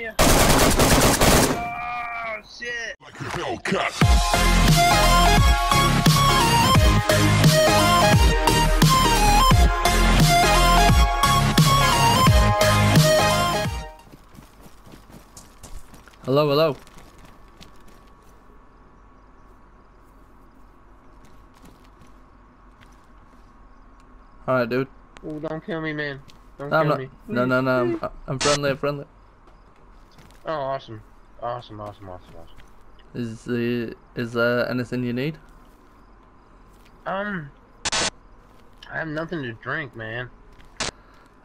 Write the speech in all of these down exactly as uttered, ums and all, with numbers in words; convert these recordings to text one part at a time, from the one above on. you. Oh, shit. Like a Hellcat. Hello, hello. Alright, dude. Oh, don't kill me, man. Don't no, kill not, me. No, no, no. I'm, I'm friendly, I'm friendly. Oh, awesome. Awesome, awesome, awesome, awesome. Is, the, is there anything you need? Um... I have nothing to drink, man.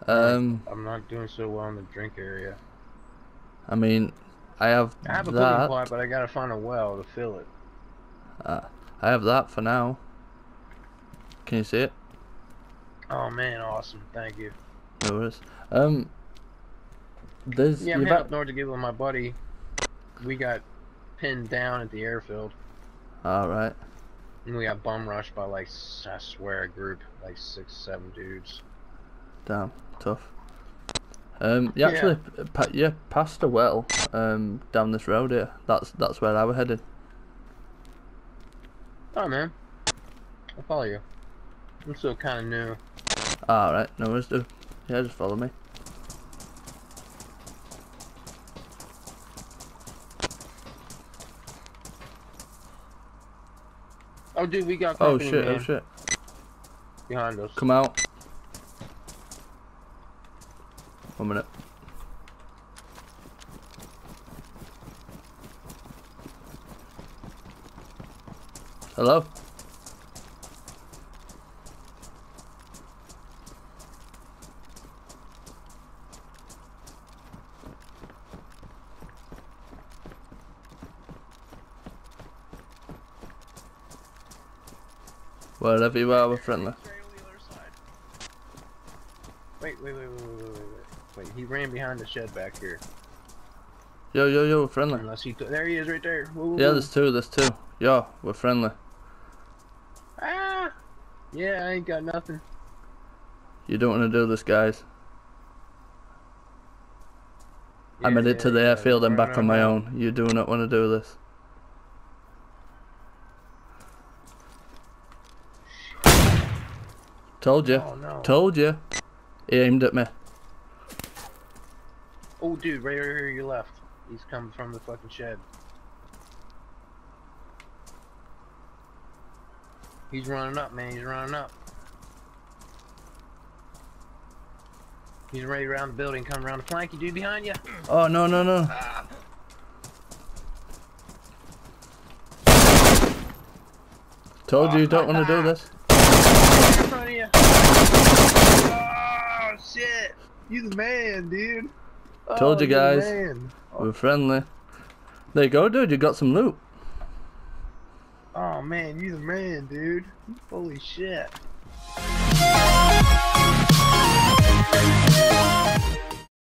Um... I'm not doing so well in the drink area. I mean, I have I have that. a cooking pot, but I gotta find a well to fill it. Uh, I have that for now. Can you see it? Oh man, awesome! Thank you. No worries. Um, there's yeah, I'm heading up north to get with my buddy. We got pinned down at the airfield. All right. And we got bum rushed by like I swear a group like six, seven dudes. Damn, tough. Um, you yeah. actually pa yeah passed a well um down this road here. That's that's where I was headed. Alright, man. I'll follow you. I'm still kind of new. Alright, no worries, dude. Yeah, just follow me. Oh, dude, we got company, oh, shit, man. oh, shit. Behind us. Come out. One minute. Hello? Wherever you are, we're friendly. Wait, wait, wait, wait, wait, wait, wait. Wait, he ran behind the shed back here. Yo, yo, yo, we're friendly. Unless he, there he is right there. Whoa, whoa, yeah, there's two, there's two. Yo, we're friendly. Ah! Yeah, I ain't got nothing. You don't want to do this, guys. Yeah, I made it yeah, to the yeah, airfield and back on my own. You do not want to do this. Told you. Oh, no. Told you. He aimed at me. Oh, dude, right over here, your left. He's coming from the fucking shed. He's running up, man. He's running up. He's right around the building, coming around the flank. You dude behind you. Oh, no, no, no. Ah. Told oh, you, you don't want to do this. Oh shit! You the man, dude. Told oh, you guys, we're friendly. There you go, dude. You got some loot. Oh man, you the man, dude. Holy shit.